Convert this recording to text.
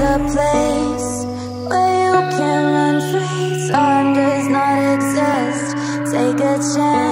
A place where you can run free. Time does not exist. Take a chance.